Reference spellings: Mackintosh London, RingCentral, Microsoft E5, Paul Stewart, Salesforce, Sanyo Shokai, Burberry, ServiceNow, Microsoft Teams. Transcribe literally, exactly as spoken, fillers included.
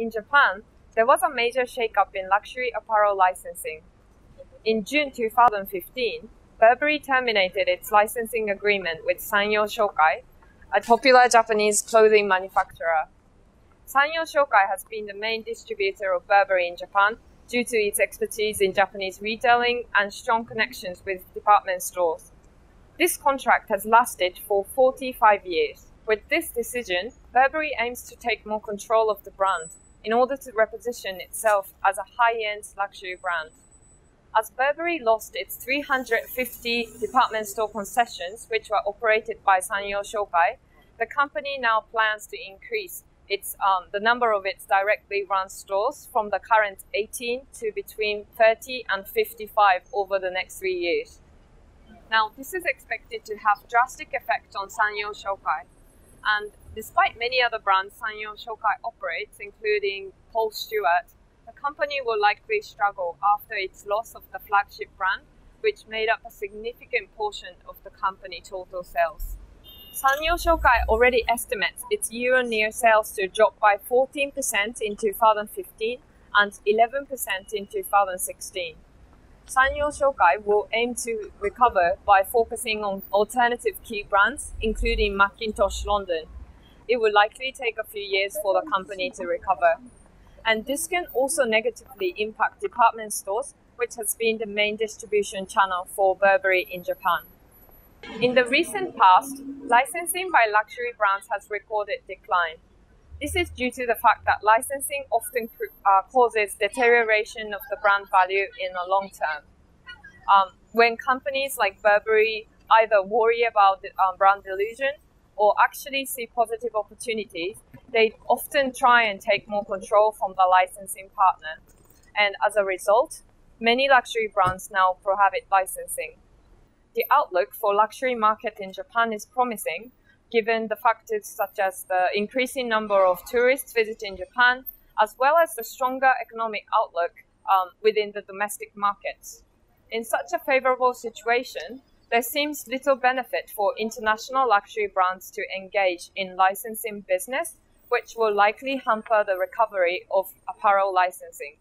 In Japan, there was a major shakeup in luxury apparel licensing. In June two thousand fifteen, Burberry terminated its licensing agreement with Sanyo Shokai, a popular Japanese clothing manufacturer. Sanyo Shokai has been the main distributor of Burberry in Japan due to its expertise in Japanese retailing and strong connections with department stores. This contract has lasted for forty-five years. With this decision, Burberry aims to take more control of the brand in order to reposition itself as a high-end luxury brand. As Burberry lost its three hundred fifty department store concessions, which were operated by Sanyo Shokai, the company now plans to increase its um, the number of its directly run stores from the current eighteen to between thirty and fifty-five over the next three years. Now, this is expected to have drastic effect on Sanyo Shokai. And despite many other brands Sanyo Shokai operates, including Paul Stewart, the company will likely struggle after its loss of the flagship brand, which made up a significant portion of the company's total sales. Sanyo Shokai already estimates its year-on-year sales to drop by fourteen percent in two thousand fifteen and eleven percent in two thousand sixteen. Sanyo Shokai will aim to recover by focusing on alternative key brands, including Mackintosh London. It will likely take a few years for the company to recover. And this can also negatively impact department stores, which has been the main distribution channel for Burberry in Japan. In the recent past, licensing by luxury brands has recorded decline. This is due to the fact that licensing often uh, causes deterioration of the brand value in the long term. Um, when companies like Burberry either worry about the, um, brand delusion or actually see positive opportunities, they often try and take more control from the licensing partner. And as a result, many luxury brands now prohibit licensing. The outlook for luxury market in Japan is promising, given the factors such as the increasing number of tourists visiting Japan, as well as the stronger economic outlook um, within the domestic markets. In such a favorable situation, there seems little benefit for international luxury brands to engage in licensing business, which will likely hamper the recovery of apparel licensing.